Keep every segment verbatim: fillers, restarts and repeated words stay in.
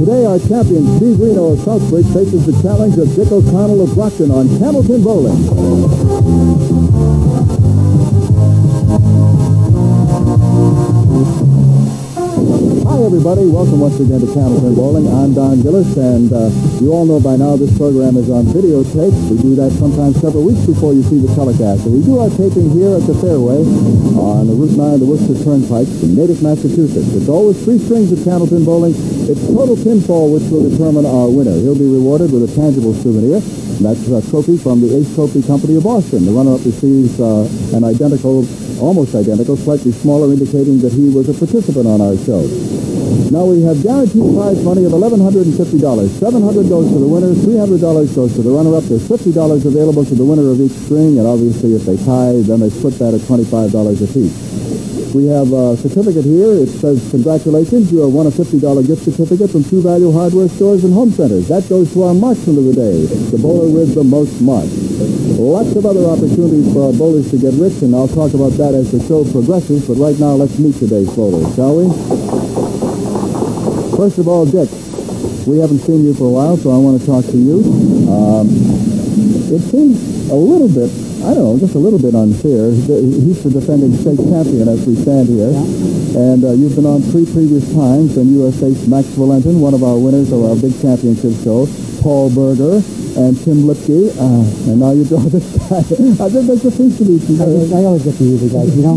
Today, our champion Steve Renaud of Southbridge faces the challenge of Dick O'Connell of Brockton on Candlepin Bowling. Hi, everybody. Welcome once again to Candlepin Bowling. I'm Don Gillis, and uh, you all know by now this program is on videotape. We do that sometimes several weeks before you see the telecast. So we do our taping here at the fairway on the Route nine of the Worcester Turnpike in Natick, Massachusetts. It's always three strings of Candlepin Bowling. It's total pinfall, which will determine our winner. He'll be rewarded with a tangible souvenir. That's a trophy from the Ace Trophy Company of Boston. The runner-up receives uh, an identical, almost identical, slightly smaller, indicating that he was a participant on our show. Now we have guaranteed prize money of eleven hundred fifty dollars. seven hundred dollars goes to the winner, three hundred dollars goes to the runner-up. There's fifty dollars available to the winner of each string, and obviously if they tie, then they split that at twenty-five dollars apiece. We have a certificate here. It says, congratulations, you have won a fifty dollar gift certificate from True Value Hardware Stores and Home Centers. That goes to our marksman of the day, the bowler with the most marks. Lots of other opportunities for our bowlers to get rich, and I'll talk about that as the show progresses, but right now let's meet today's bowlers, shall we? First of all, Dick, we haven't seen you for a while, so I want to talk to you. Um, it seems a little bit, I don't know, just a little bit unfair. He's the defending state champion as we stand here. Yeah. And uh, you've been on three previous times, and you have faced Max Valentin, one of our winners of our big championship show, Paul Berger, and Tim Lipke, uh, and now you draw this guy. I think that's the thing to me. I always get to you guys, you know?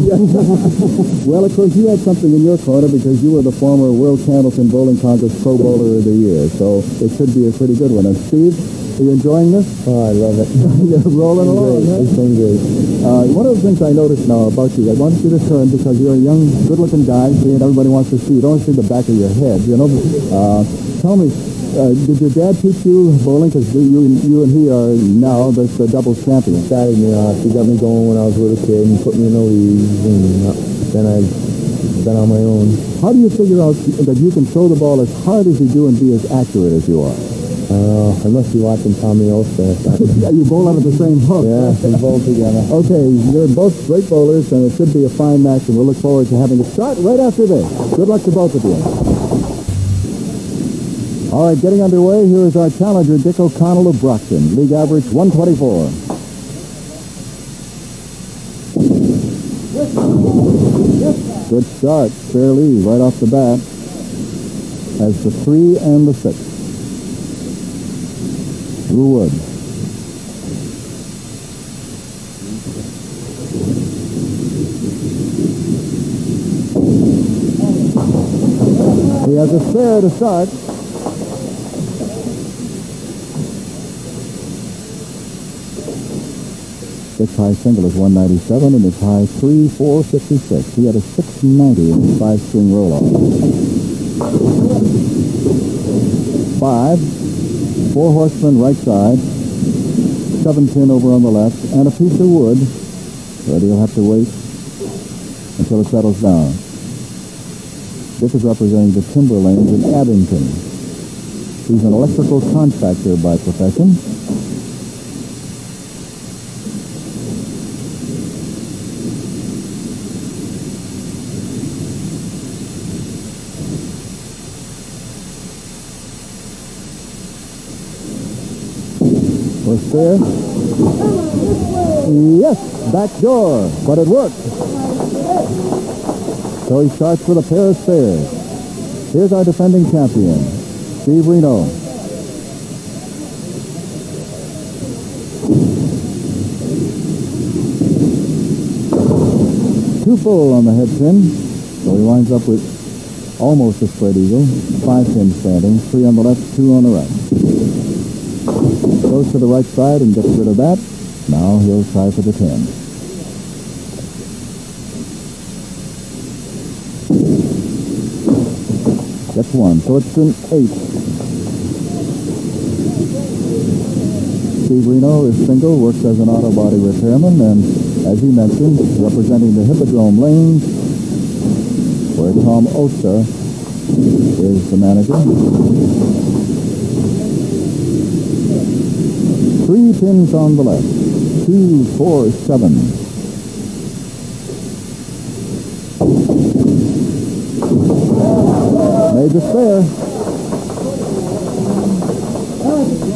Well, of course, you had something in your corner because you were the former World Championship Bowling Congress Pro Bowler of the Year, so it should be a pretty good one. And Steve, are you enjoying this? Oh, I love it. You're rolling along, huh? It's been great. Uh, one of the things I noticed now about you, I wanted you to turn because you're a young, good-looking guy, and everybody wants to see you. Don't see the back of your head, you know? Uh, tell me, Uh, did your dad teach you bowling? Because you, you and he are now the, the doubles champion. He started me off. He got me going when I was a little kid and put me in the leagues, and uh, then I've been on my own. How do you figure out that you can throw the ball as hard as you do and be as accurate as you are? I don't know. I must be watching Tommy Olsen. You bowl out of the same hook. Yeah, we bowl together. Okay, you're both great bowlers, and it should be a fine match, and we'll look forward to having a shot right after this. Good luck to both of you. All right, getting underway, here is our challenger, Dick O'Connell of Brockton. League average, one twenty-four. Good start, fair lead right off the bat as the three and the six. Drew Wood. He has a spare to start. Dick's high single is one ninety-seven, and his high three four fifty-six. He had a six ninety in his five-string roll-off. Five, four horsemen right side, seven pin over on the left, and a piece of wood, but he'll have to wait until it settles down. Dick is representing the Timber Lanes in Abington. He's an electrical contractor by profession. There. Yes, back door, but it worked. So he starts with a pair of spares. Here's our defending champion, Steve Renaud. Two full on the head pin, so he winds up with almost a spread eagle. Five pin standing, three on the left, two on the right. Goes to the right side and gets rid of that. Now he'll try for the ten. Gets one, so it's an eight. Steve Renaud is single, works as an auto body repairman, and as he mentioned, representing the Hippodrome Lane, where Tom Oster is the manager. Three pins on the left. Two, four, seven. Made the spare.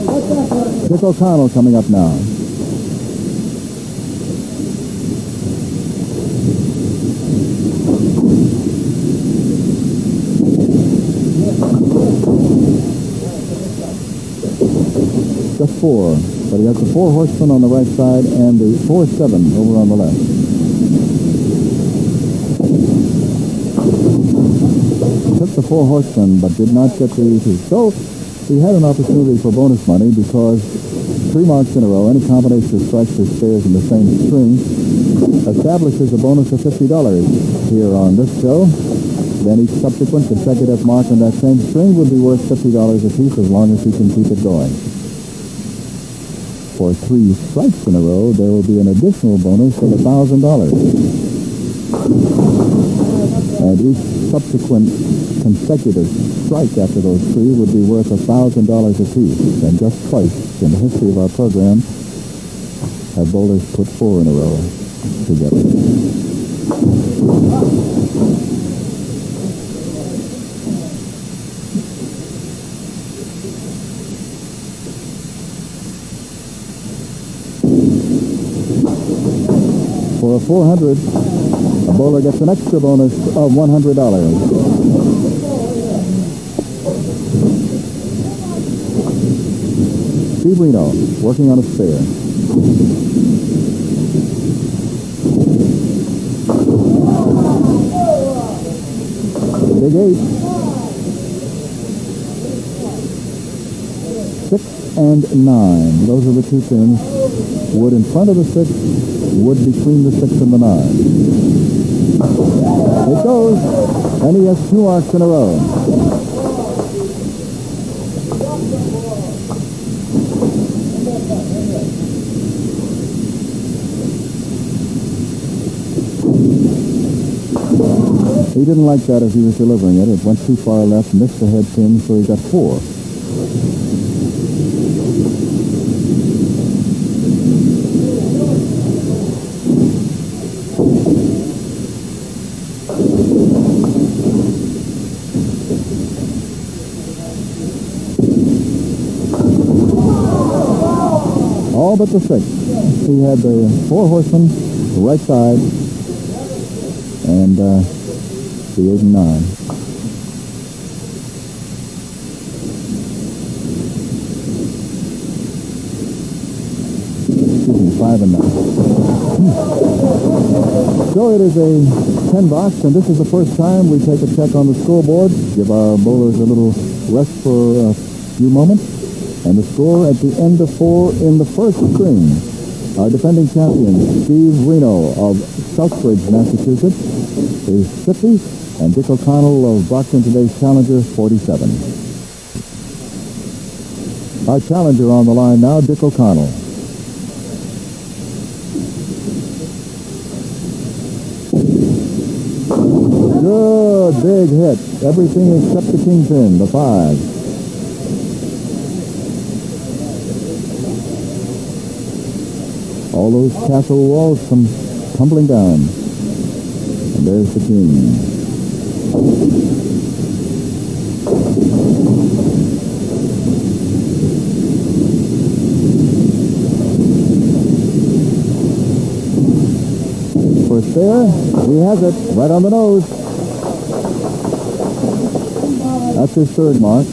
Dick O'Connell coming up now. Just four, but he has the four horsemen on the right side and the four seven over on the left. Took the four horsemen, but did not get the easy. So he had an opportunity for bonus money because three marks in a row, any combination of strikes or spares in the same string, establishes a bonus of fifty dollars here on this show. Then each subsequent consecutive mark on that same string would be worth fifty dollars apiece as long as he can keep it going. For three strikes in a row, there will be an additional bonus of one thousand dollars. And each subsequent consecutive strike after those three would be worth a thousand dollars apiece, and just twice in the history of our program have bowlers put four in a row together. For a four hundred. A bowler gets an extra bonus of one hundred dollars. Steve Renaud working on a spare. Big eight. Six and nine. Those are the two pins. Wood in front of the six, wood between the six and the nine. It goes, and he has two marks in a row. He didn't like that as he was delivering it. It went too far left, missed the head pin, so he got four. But the six. He had the four horsemen, the right side, and uh, the eight and nine. Excuse me, five and nine. So it is a ten box, and this is the first time we take a check on the scoreboard, give our bowlers a little rest for a few moments. And the score at the end of four in the first string. Our defending champion, Steve Renaud of Southbridge, Massachusetts, is fifty, and Dick O'Connell of Brockton, today's challenger, forty-seven. Our challenger on the line now, Dick O'Connell. Good big hit. Everything except the kingpin, the five. All those castle walls come tumbling down. And there's the king. First there, he has it right on the nose. That's his third mark.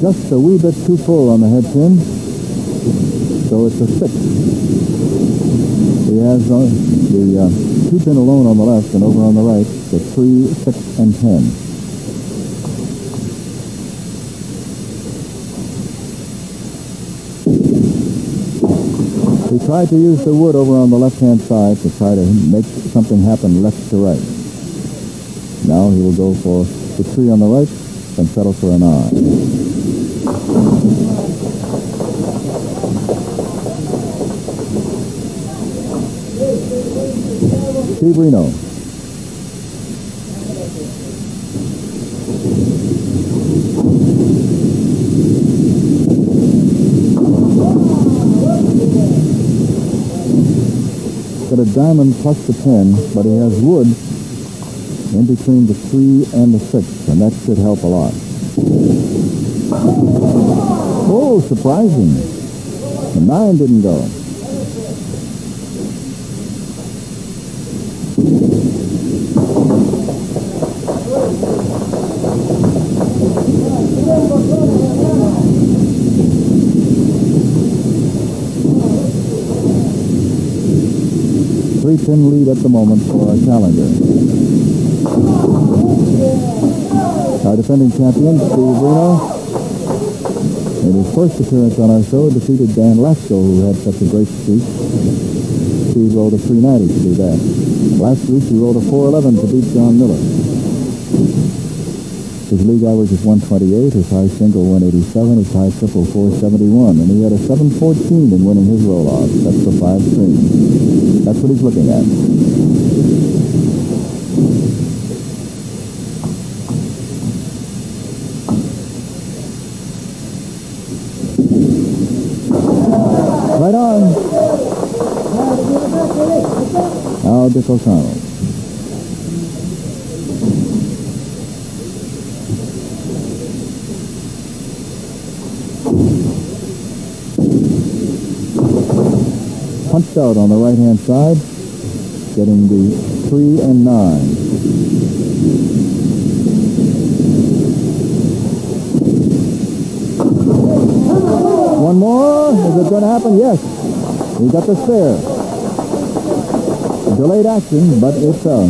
Just a wee bit too full on the head pin, so it's a six. He has uh, the uh, two pin alone on the left and over on the right, the three, six, and ten. He tried to use the wood over on the left-hand side to try to make something happen left to right. Now he will go for the three on the right and settle for a nine. Steve Renaud. Good at a diamond plus the ten, but he has wood in between the three and the six, and that should help a lot. Oh, surprising. The nine didn't go. three ten lead at the moment for our challenger. Our defending champion, Steve Renaud, in his first appearance on our show, defeated Dan Lasco, who had such a great streak. He rolled a three ninety to do that. Last week, he rolled a four eleven to beat John Miller. His league average is one twenty-eight, his high single one eighty-seven, his high triple four seventy-one, and he had a seven fourteen in winning his roll-off. That's the five string. That's what he's looking at. Right on. Now Dick O'Connell. Punched out on the right-hand side, getting the three and nine. One more. Is it going to happen? Yes. He got the spare. Delayed action, but it's a...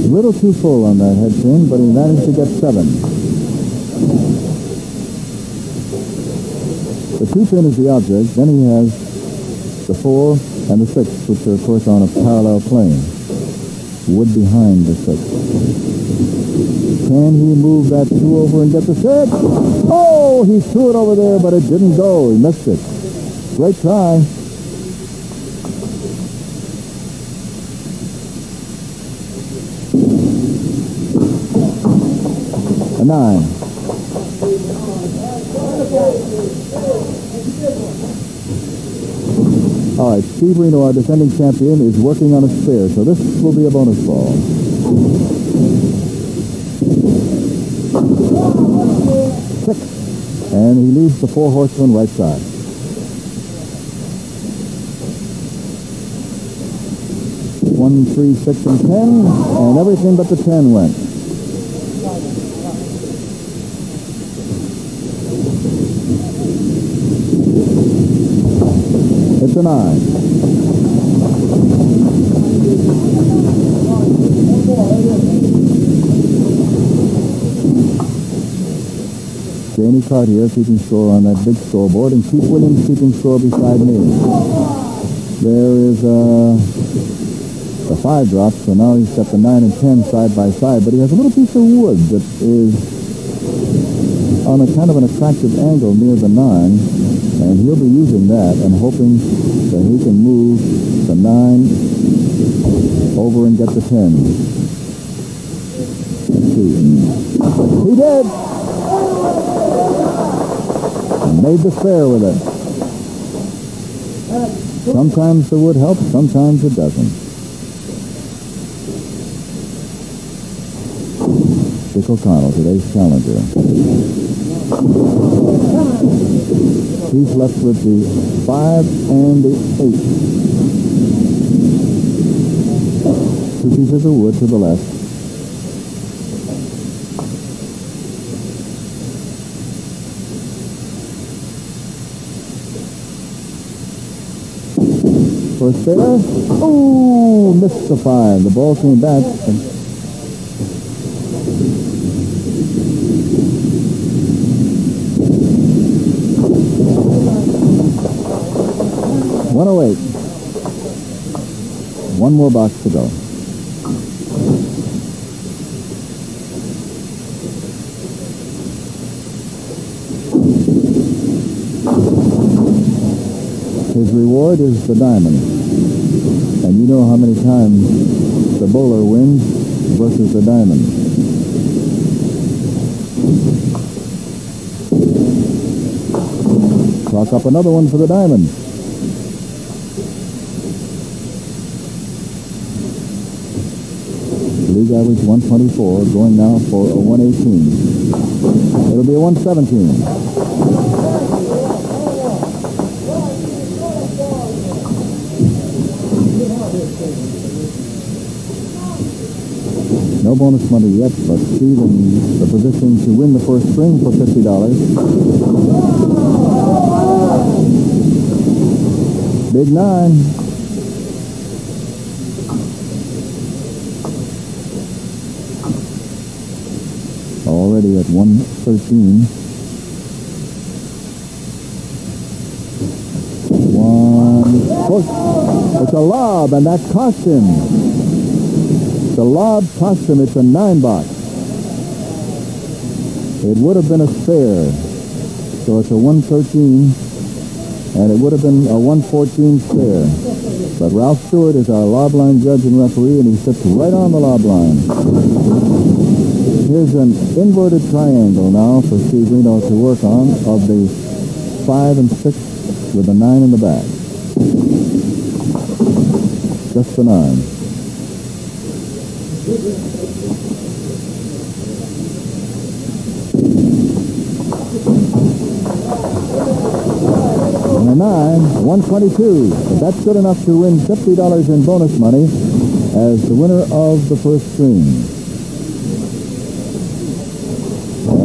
a little too full on that head spin, but he managed to get seven. The two pin is the object. Then he has the four and the six, which are, of course, on a parallel plane. Wood behind the six. Can he move that two over and get the six? Oh, he threw it over there, but it didn't go. He missed it. Great try. A nine. All right, Steve Renaud, our defending champion, is working on a spare, so this will be a bonus ball. Six. And he leaves the four horsemen right side. One, three, six, and ten, and everything but the ten went. It's a nine. Jamie Cartier keeping score on that big scoreboard, and Keith Williams keeping score beside me. There is uh, the five drop, so now he's got the nine and ten side by side, but he has a little piece of wood that is on a kind of an attractive angle near the nine. And he'll be using that and hoping that he can move the nine over and get the ten. Let's see. He did! And made the spare with it. Sometimes the wood helps, sometimes it doesn't. Dick O'Connell, today's challenger. He's left with the five and the eight. Two pieces of wood to the left. First there. Oh, missed the five. The ball came back. And one oh eight. One more box to go. His reward is the diamond. And you know how many times the bowler wins versus the Diamond. Chalk up another one for the Diamond. League average one twenty-four, going now for a one eighteen. It'll be a one seventeen. No bonus money yet, but Steve in the position to win the first string for fifty dollars. Big nine. Already at one thirteen. One push. It's a lob, and that cost him. The lob cost him. It's a nine box. It would have been a spare. So it's a one thirteen. And it would have been a one fourteen spare. But Ralph Stewart is our lob line judge and referee, and he sits right on the lob line. Here's an inverted triangle now for Steve Renaud to work on of the five and six with the nine in the back. Just the nine. Nine, one twenty-two. But that's good enough to win fifty dollars in bonus money as the winner of the first string.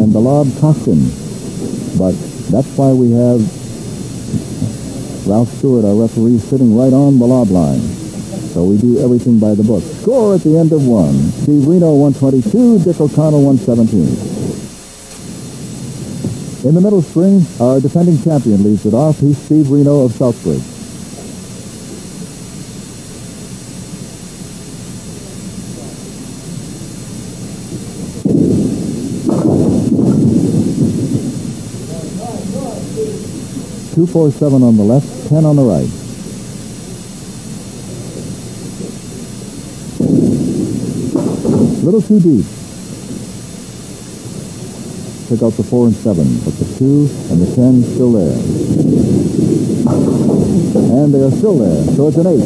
And the lob cost him. But that's why we have Ralph Stewart, our referee, sitting right on the lob line. So we do everything by the book. Score at the end of one. Steve Renaud one twenty-two, Dick O'Connell one seventeen. In the middle string, our defending champion leads it off. He's Steve Renaud of Southbridge. two four seven on the left, ten on the right. Little too deep. Took out the four and seven, but the two and the ten still there. And they are still there, so it's an eight.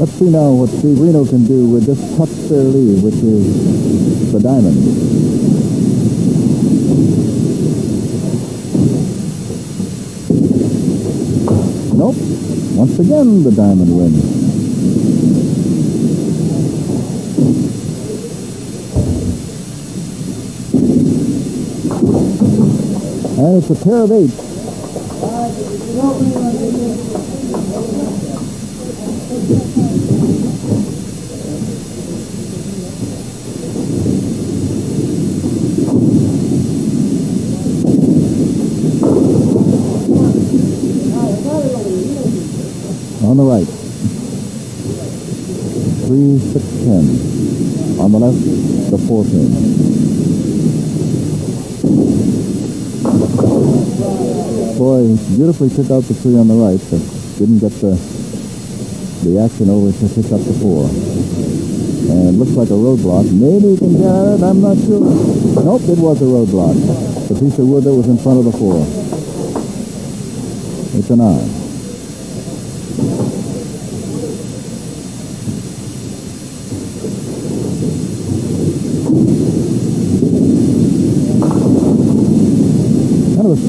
Let's see now what Steve Renaud can do with this top spare lead, which is the Diamond. Nope. Once again, the Diamond wins. And it's a pair of eight. On the right, three, six, ten. On the left, the four pin. Boy, beautifully took out the three on the right, but didn't get the the action over to pick up the four. And it looks like a roadblock. Maybe he can get it. I'm not sure. Nope, it was a roadblock. The piece of wood that was in front of the four. It's an eye.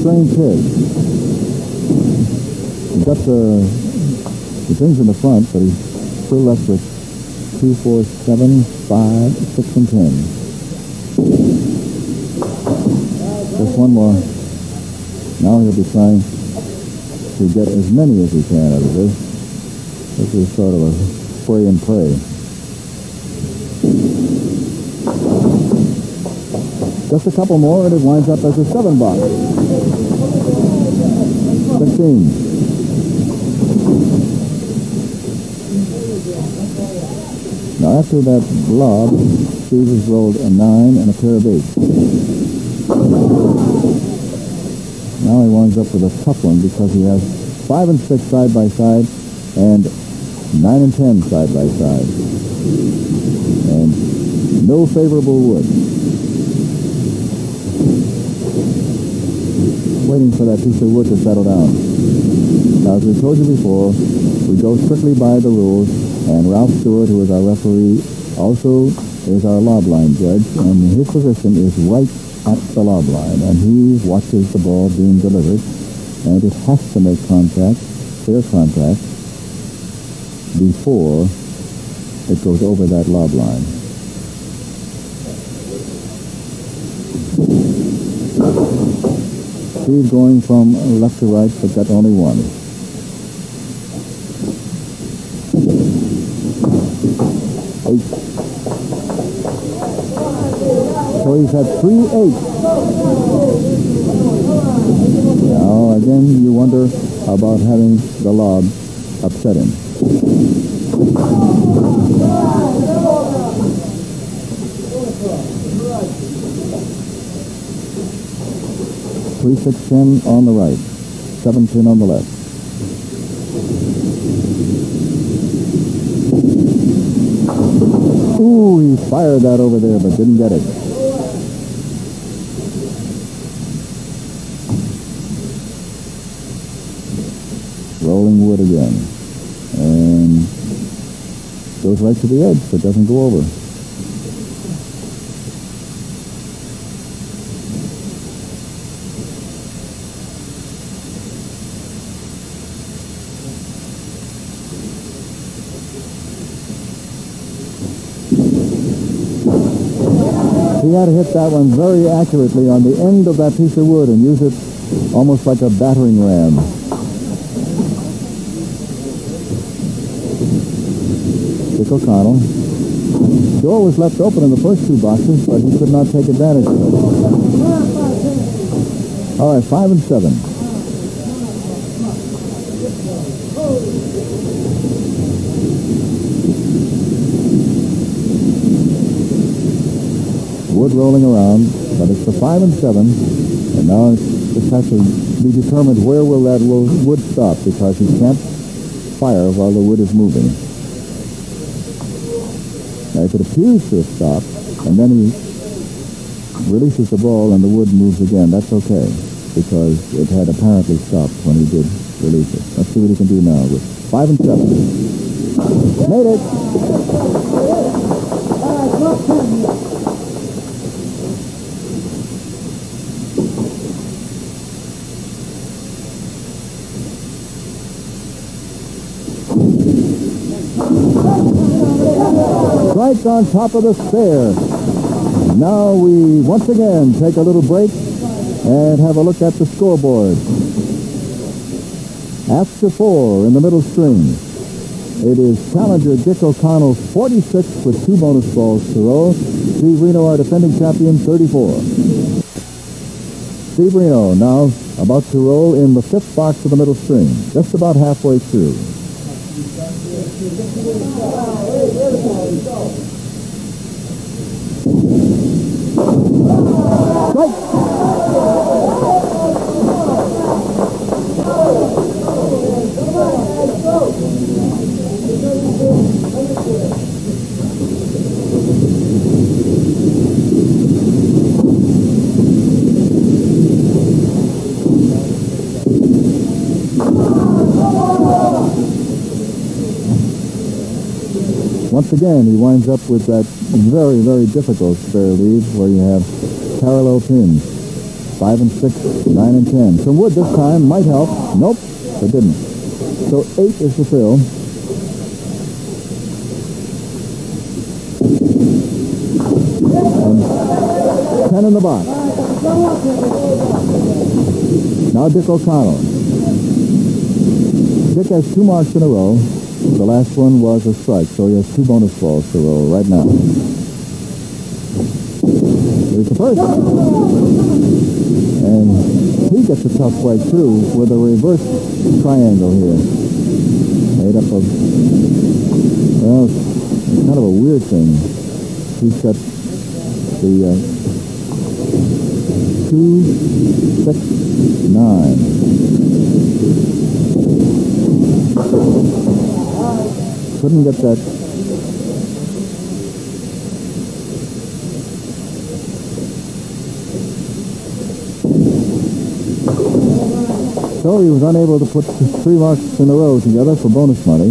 Strange pitch. He's got the, the things in the front, but he's still left with two, four, seven, five, six, and ten. Just one more. Now he'll be trying to get as many as he can out of this. This is sort of a spray and pray. Just a couple more, and it winds up as a seven box. Fifteen. Now, after that lob, Steve has rolled a nine and a pair of eights. Now he winds up with a tough one because he has five and six side by side and nine and ten side by side. And no favorable wood. Waiting for that piece of wood to settle down. Now, as we told you before, we go strictly by the rules, and Ralph Stewart, who is our referee, also is our lob line judge, and his position is right at the lob line, and he watches the ball being delivered, and it has to make contact, clear contact, before it goes over that lob line. Steve going from left to right, but got only one. Eight. So he's had three eights. Now again, you wonder about having the lob upset him. Three six ten on the right, seven pin on the left. Ooh, he fired that over there, but didn't get it. Rolling wood again. And goes right to the edge, but doesn't go over. He had to hit that one very accurately on the end of that piece of wood and use it almost like a battering ram. Dick O'Connell. The door was left open in the first two boxes, but he could not take advantage of it. All right, five and seven. Wood rolling around, but it's the five and seven, and now it just has to be determined where will that wood stop, because he can't fire while the wood is moving. Now if it appears to have stopped, and then he releases the ball and the wood moves again, that's okay, because it had apparently stopped when he did release it. Let's see what he can do now with five and seven. Made it! Right on top of the stair. Now we once again take a little break and have a look at the scoreboard. After four in the middle string, it is challenger Dick O'Connell forty-six with two bonus balls to roll. Steve Renaud, our defending champion, thirty-four. Steve Renaud now about to roll in the fifth box of the middle string, just about halfway through. Strike! Once again, he winds up with that very, very difficult spare lead where you have parallel pins. Five and six, nine and ten. Some wood this time might help. Nope, it didn't. So eight is the fill. And ten in the box. Now Dick O'Connell. Dick has two marks in a row. The last one was a strike, so he has two bonus balls to roll right now. Here's the first. And he gets a tough right through with a reverse triangle here. Made up of, well, kind of a weird thing. He shut the uh, two, six, nine. Couldn't get that. So he was unable to put three marks in a row together for bonus money.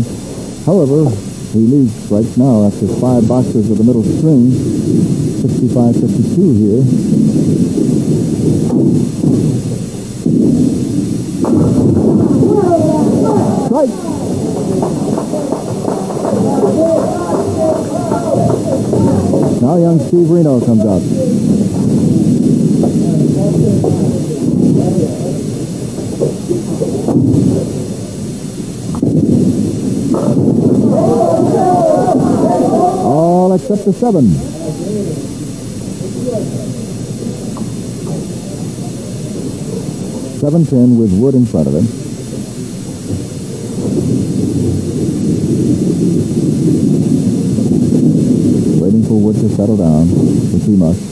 However, he leads right now after five boxes of the middle string, sixty-five fifty-two here. Strike! Now young Steve Renaud comes out. All except the seven. Seven pin with wood in front of him. Waiting for wood to settle down, which he must.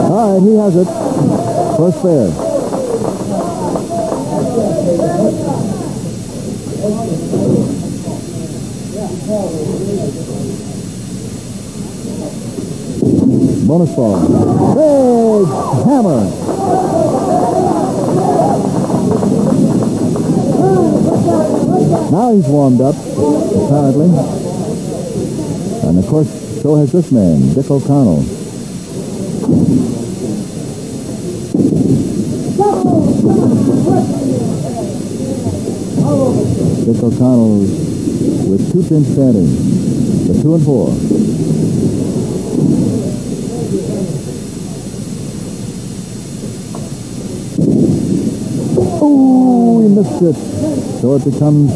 All right, he has it. First fair. Bonus ball. Big hammer. Now he's warmed up, apparently. And of course, so has this man, Dick O'Connell. Dick O'Connell with two pins standing, the two and four. Missed it, so it becomes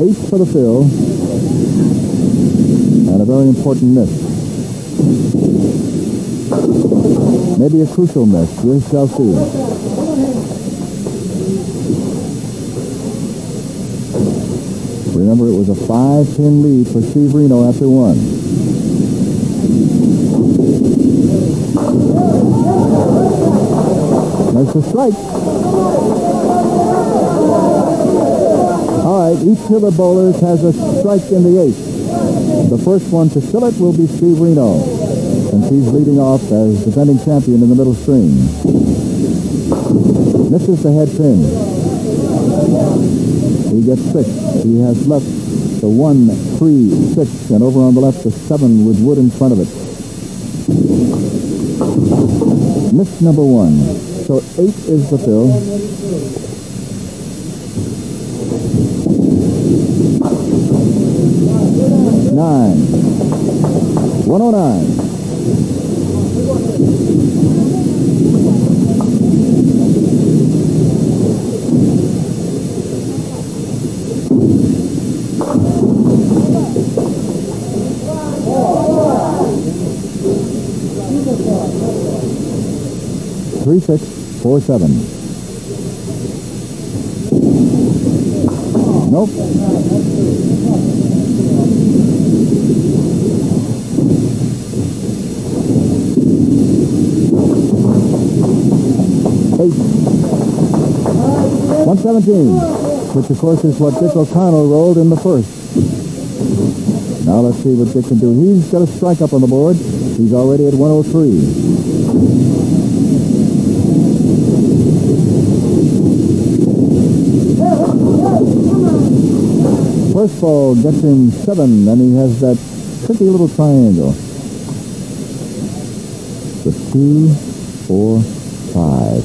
eight for the fill, and a very important miss. Maybe a crucial miss, we shall see. Remember, it was a five-pin lead for Steve Renaud after one. Nice to strike. All right, each of the bowlers has a strike in the eighth. The first one to fill it will be Steve Renaud, and he's leading off as defending champion in the middle string. Misses the head pin. He gets six. He has left the one, three, six, and over on the left the seven with wood in front of it. Miss number one. So eight is the fill. Nine. One oh nine. Three six four seven. Nope. one seventeen, which of course is what Dick O'Connell rolled in the first. Now let's see what Dick can do. He's got a strike up on the board. He's already at one oh three. First ball gets him seven, and he has that tricky little triangle. The two, four, five.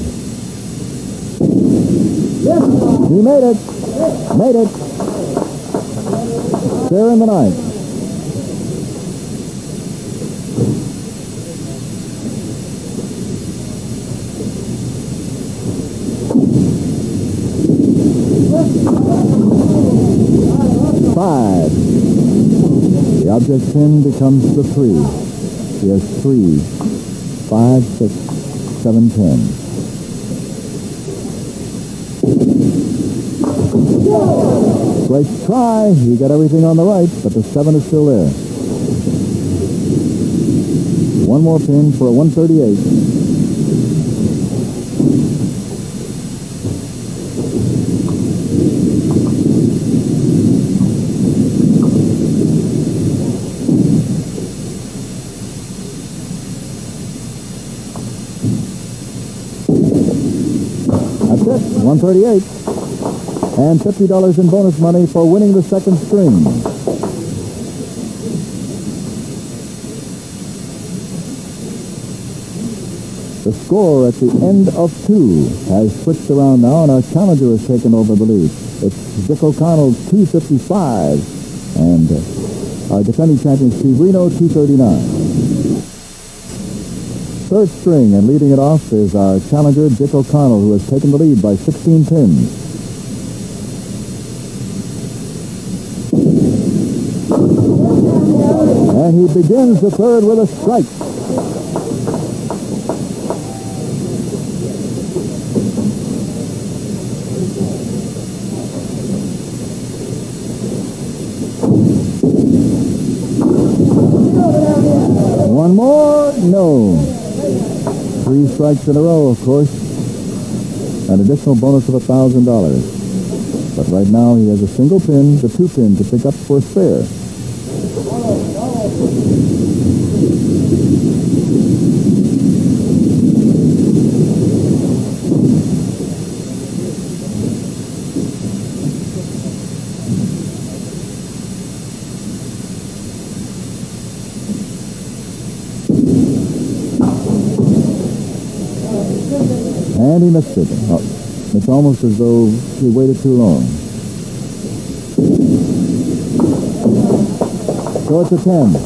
He made it. Made it. Fair in the ninth. Five. The object pin becomes the three. He has three, five, six, seven, ten. Great try. He got everything on the right, but the seven is still there. One more pin for a one thirty-eight. one thirty-eight, and fifty dollars in bonus money for winning the second string. The score at the end of two has switched around now, and our challenger has taken over the lead. It's Dick O'Connell, two fifty-five, and our defending champion, Steve Renaud, two thirty-nine. Third string, and leading it off is our challenger, Dick O'Connell, who has taken the lead by sixteen pins. And he begins the third with a strike. One more, no. Three strikes in a row, of course. An additional bonus of one thousand dollars. But right now he has a single pin, the two pin to pick up for a spare. And he missed it. Oh, it's almost as though he waited too long. So it's a ten.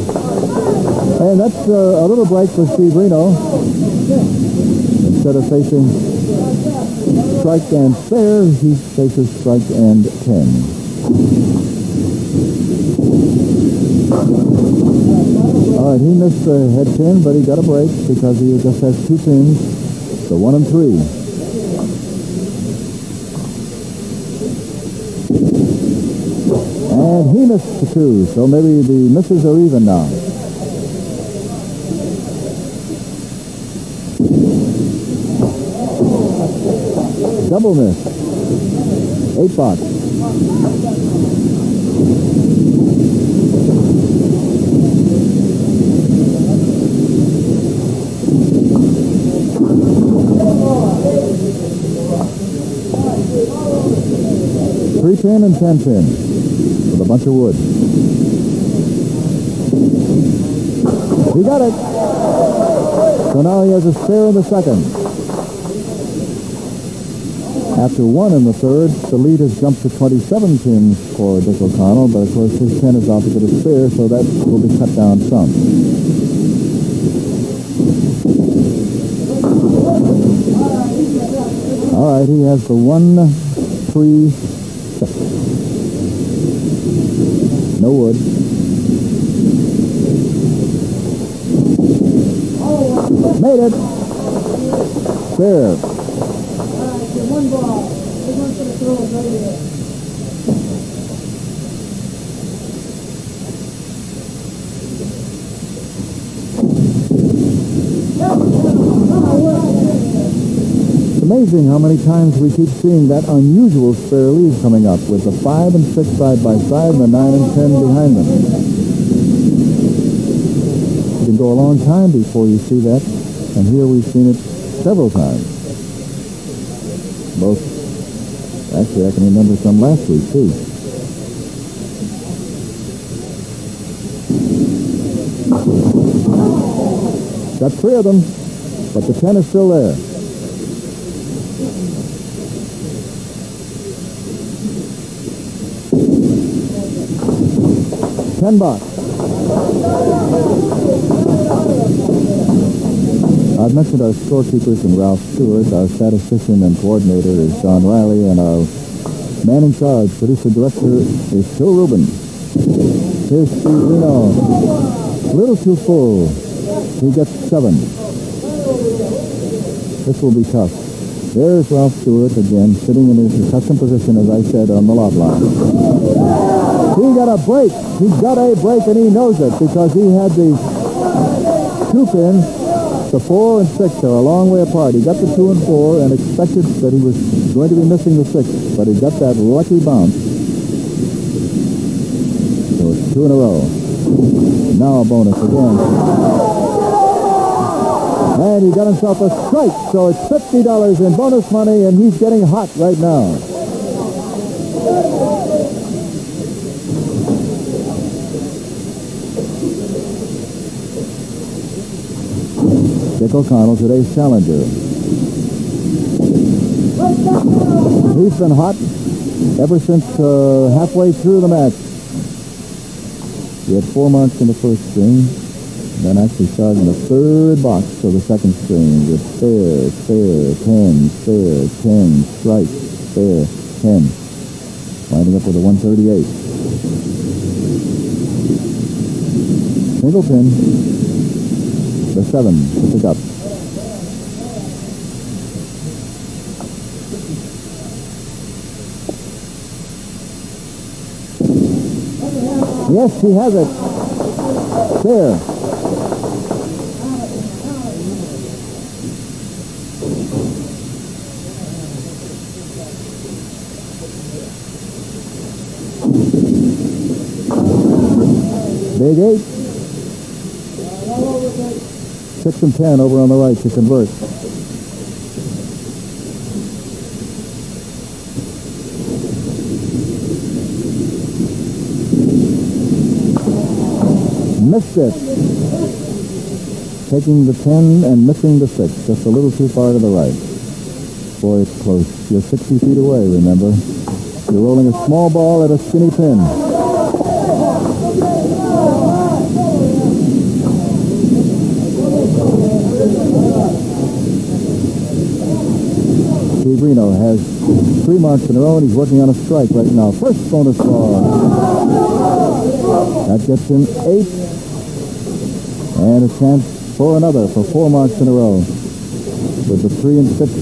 And that's uh, a little break for Steve Renaud. Instead of facing strike and spare, he faces strike and ten. All right, he missed the uh, head pin, but he got a break because he just has two pins. So one and three. And he missed the two, so maybe the misses are even now. Double miss. Eight box. Three pin and ten pin with a bunch of wood. He got it. So now he has a spare in the second. After one in the third, the lead has jumped to twenty-seven pins for Dick O'Connell, but of course his ten is opposite a spare, so that will be cut down some. All right, he has the one, three, six. No wood. Made it. Fair. Amazing how many times we keep seeing that unusual spare lead coming up with the five and six side by side and the nine and ten behind them. It can go a long time before you see that, and here we've seen it several times. Both, actually I can remember some last week too. Got three of them, but the ten is still there. Ten bucks. I've mentioned our scorekeepers and Ralph Stewart. Our statistician and coordinator is John Riley, and our man in charge, producer-director, is Phil Rubin. Here's Steve Renaud. A little too full. He gets seven. This will be tough. There's Ralph Stewart again, sitting in his accustomed position, as I said, on the lob line. He got a break. He got a break, and he knows it, because he had the two-pin. The four and six are a long way apart. He got the two and four and expected that he was going to be missing the six, but he got that lucky bounce. So it's two in a row. Now a bonus again. And he got himself a strike, so it's fifty dollars in bonus money, and he's getting hot right now. Dick O'Connell, today's challenger. He's been hot ever since uh, halfway through the match. He had four marks in the first string. Then actually started in the third box of the second string with spare, spare, ten, spare, ten, strike, spare, ten. Winding up with a one thirty-eight. Single pin, the seven to pick up. Yes, he has it. Spare. Big eight. Six and ten over on the right to convert. Missed it. Taking the ten and missing the six. Just a little too far to the right. Boy, it's close. You're sixty feet away, remember. You're rolling a small ball at a skinny pin. Steve Renaud has three marks in a row, and he's working on a strike right now. First bonus ball. That gets him eight. And a chance for another for four marks in a row. With the three and six.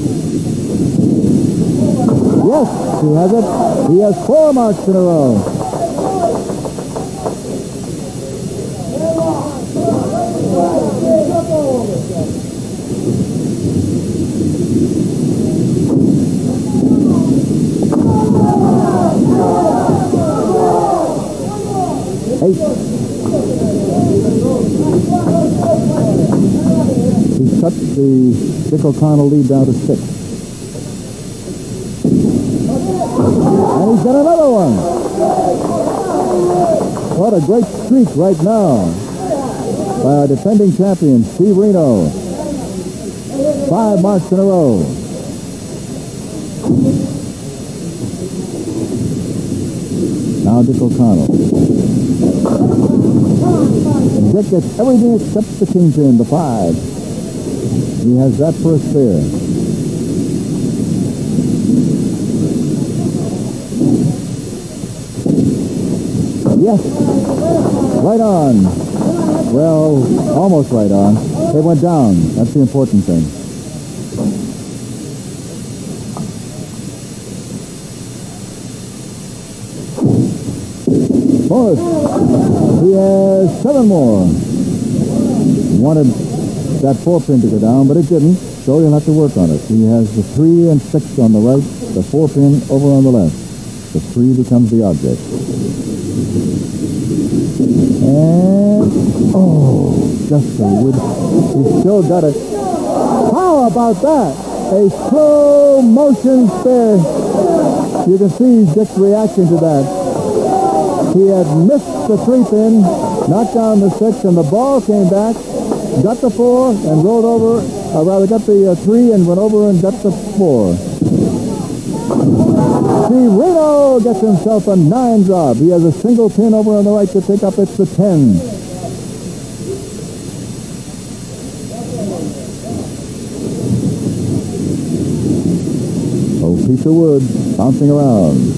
Yes, he has it. He has four marks in a row. The Dick O'Connell lead down to six. And he's got another one. What a great streak right now by our defending champion, Steve Renaud. Five marks in a row. Now Dick O'Connell. And Dick gets everything except the kingpin, the five. He has that for a spare. Yes. Right on. Well, almost right on. They went down. That's the important thing. Boris. He has seven more. He wanted that four pin to go down, but it didn't, so he'll have to work on it. He has the three and six on the right, the four pin over on the left. The three becomes the object. And, oh, just a wood. He still got it. How about that? A slow motion spare. You can see Dick's reaction to that. He had missed the three pin, knocked down the six, and the ball came back. Got the four and rolled over, or rather got the uh, three and went over and got the four. Steve Renaud gets himself a nine drop. He has a single pin over on the right to pick up. It's the ten. Oh, piece of wood bouncing around.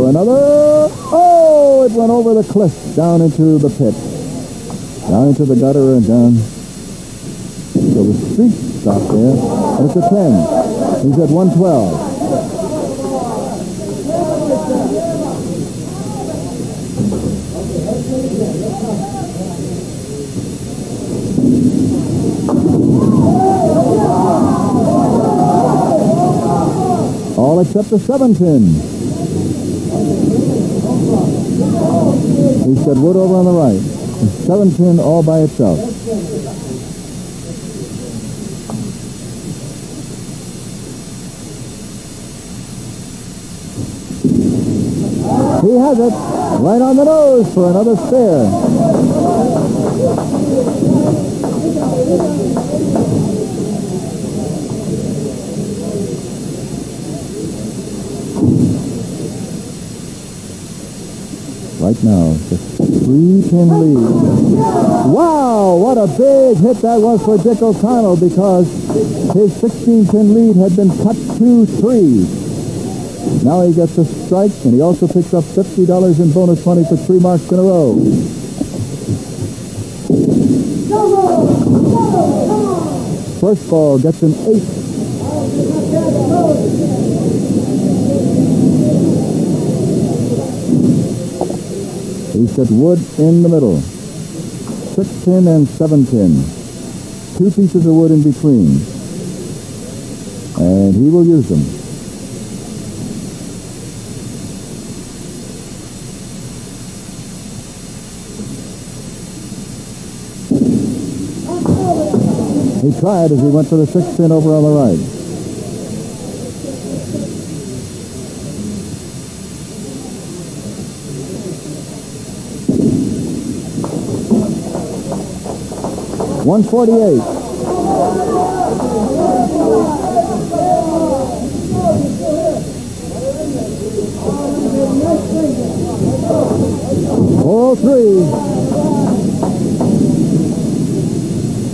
Another, oh, it went over the cliff down into the pit. Down into the gutter and down. So the streak stopped there. And it's a ten. He's at one twelve. All except the seven ten. He said Wood over on the right. seven ten all by itself. He has it right on the nose for another spare. Right now, just three ten lead. Wow, what a big hit that was for Dick O'Connell, because his sixteen ten lead had been cut to three. Now he gets a strike, and he also picks up fifty dollars in bonus money for three marks in a row. First ball gets an eight. He said Wood in the middle. six ten and seven ten. Two pieces of wood in between. And he will use them. He tried as he went for the six ten over on the right. one forty-eight. four oh three.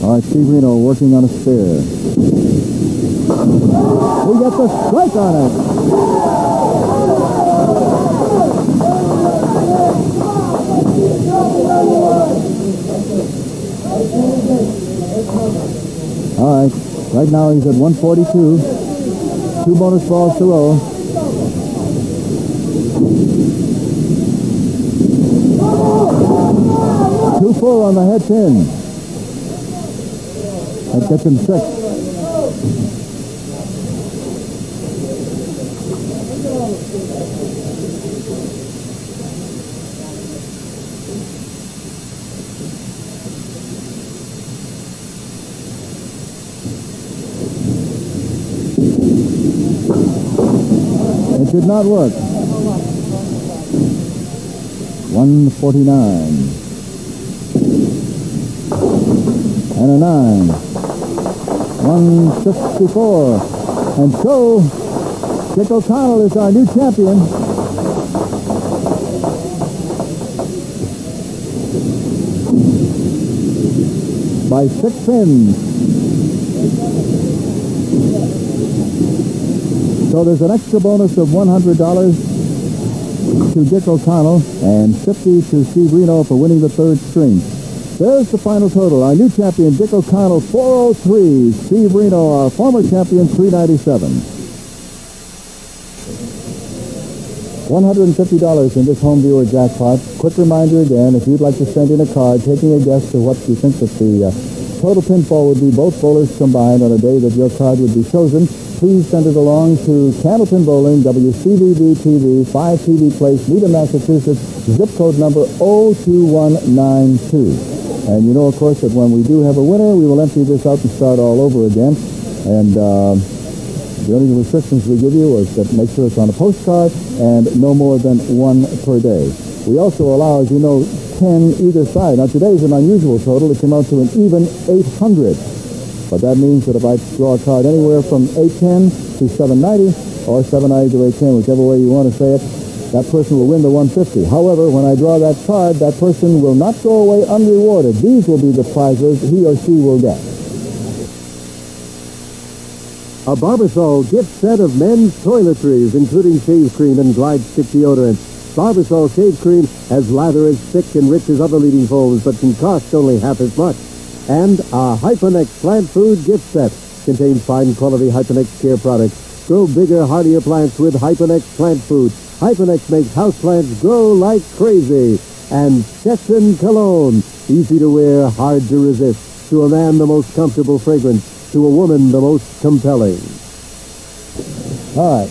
All right, Steve Renaud working on a spare. He gets a strike on it. All right, right now he's at one forty-two. Two bonus balls to roll. Two full on the head pin. That gets him six. Did not work. one forty-nine. And a nine. one sixty-four. And so, Dick O'Connell is our new champion. By six pins. So there's an extra bonus of one hundred dollars to Dick O'Connell and fifty dollars to Steve Renaud for winning the third string. There's the final total. Our new champion, Dick O'Connell, four oh three. Steve Renaud, our former champion, three ninety-seven. one hundred fifty dollars in this home viewer jackpot. Quick reminder again, if you'd like to send in a card taking a guess to what you think that the uh, total pinfall would be, both bowlers combined on a day that your card would be chosen, please send it along to Candlepin Bowling, W C V B T V, five T V Place, Needham, Massachusetts, zip code number oh two one nine two. And you know, of course, that when we do have a winner, we will empty this out and start all over again. And uh, the only restrictions we give you is that make sure it's on a postcard and no more than one per day. We also allow, as you know, ten either side. Now, today's an unusual total. It came out to an even eight hundred. But that means that if I draw a card anywhere from eight ten to seven ninety, or seven ninety to eight ten, whichever way you want to say it, that person will win the one fifty. However, when I draw that card, that person will not go away unrewarded. These will be the prizes he or she will get. A Barbasol gift set of men's toiletries, including shave cream and Glide stick deodorant. Barbasol shave cream as lather is thick and rich as other leading foes, but can cost only half as much. And a Hyponex plant food gift set contains fine quality Hyponex care products. Grow bigger, heartier plants with Hyponex plant food. Hyponex makes houseplants grow like crazy. And Chesson Cologne, easy to wear, hard to resist. To a man, the most comfortable fragrance. To a woman, the most compelling. All right.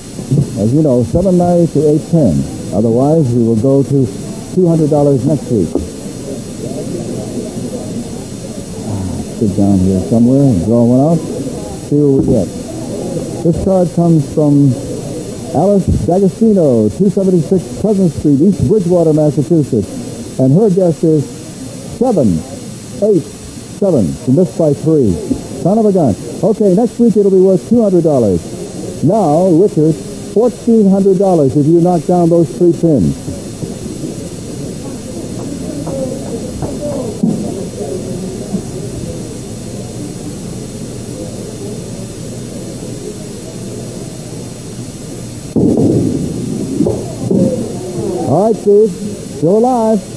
As you know, seven ninety to eight ten. Otherwise, we will go to two hundred dollars next week. Sit down here somewhere and draw one out. See what we get. This card comes from Alice D'Agostino, two seventy-six Pleasant Street, East Bridgewater, Massachusetts. And her guess is seven, eight, seven. She missed by three. Son of a gun. Okay, next week it'll be worth two hundred dollars. Now, Richard, fourteen hundred dollars if you knock down those three pins. All right, Steve, still alive.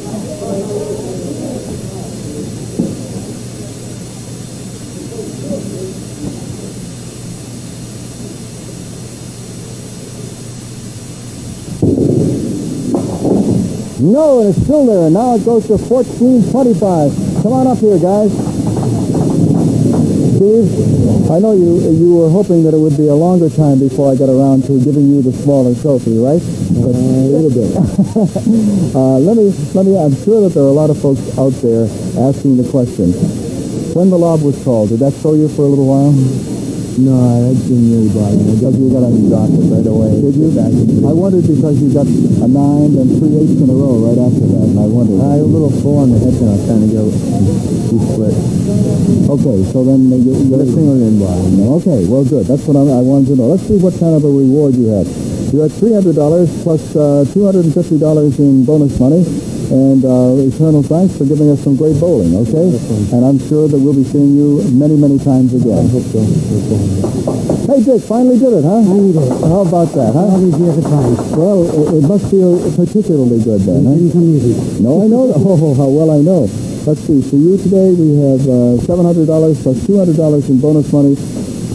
No, and it's still there, and now it goes to fourteen twenty-five. Come on up here, guys. Steve, I know you you were hoping that it would be a longer time before I got around to giving you the smaller trophy, right? But, uh, a little bit. uh, let me, let me, I'm sure that there are a lot of folks out there asking the question. When the lob was called, did that throw you for a little while? No, I didn't really bother me. Because you got on the docket right away. Did you? I wondered because you got a nine and three eights in a row right after that. And I wondered. I had a little four on the head and I was trying to go. You split. Okay, so then you got a single in by. Okay, well, good. That's what I'm, I wanted to know. Let's see what kind of a reward you had. You're at three hundred dollars plus uh, two hundred fifty dollars in bonus money. And uh, eternal thanks for giving us some great bowling, okay? And I'm sure that we'll be seeing you many, many times again. I hope so. Hey, Dick, finally did it, huh? Finally did it. How about that, huh? All these years of time. Well, it, it must feel particularly good then, huh? It didn't come easy. No, I know. Oh, how well I know. Let's see. For you today, we have uh, seven hundred dollars plus two hundred dollars in bonus money,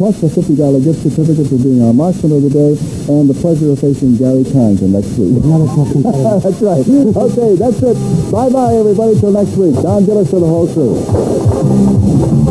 plus a fifty dollar gift certificate for being our marksman of the day, and the pleasure of facing Gary Townsend next week. That's right. Okay, that's it. Bye-bye, everybody, till next week. Don Gillis for the whole crew.